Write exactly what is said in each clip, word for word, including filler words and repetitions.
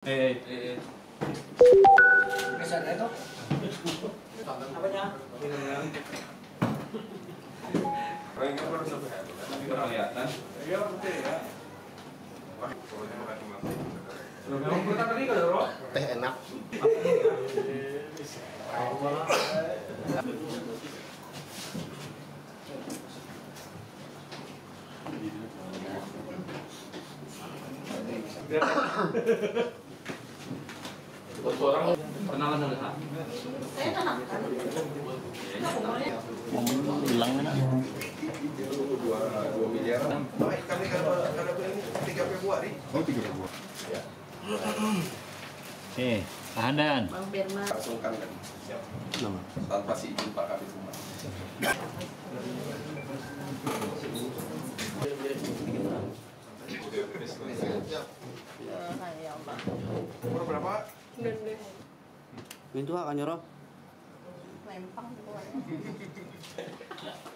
Eh, eh, eh. Kesan itu? Apanya? Minumnya. Kayaknya baru sampai hari. Tapi kelihatan. Iya, betul ya. Teh enak. Buat orang pernah nggak? Saya pernah. Hilang mana? Dua miliar. Baik, kami kalau ini tiga Februari. Oh, tiga Februari. Ya. Eh, tahan dan. Bang Berman. Langsungkan kan. Siap. Tanpa si izin Pak Kabit Humas. Umur berapa? Pintu akan nyorok. Lempang gitu.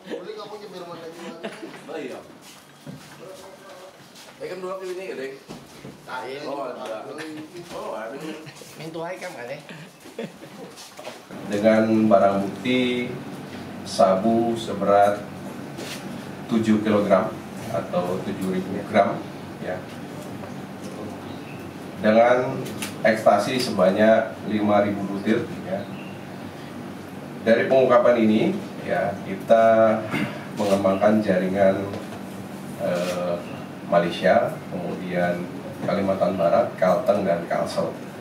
Boleh nggak punya minuman lagi? Baik ya. Eh kan dua kali ini ya deh. Tain. Oh ada. Oh ada. Pintu aja kan deh. Dengan barang bukti sabu seberat tujuh kilogram atau tujuh ribu gram ya. Dengan ekstasi sebanyak lima ribu butir ya. Dari pengungkapan ini ya kita mengembangkan jaringan eh, Malaysia, kemudian Kalimantan Barat, Kalteng dan Kalsel.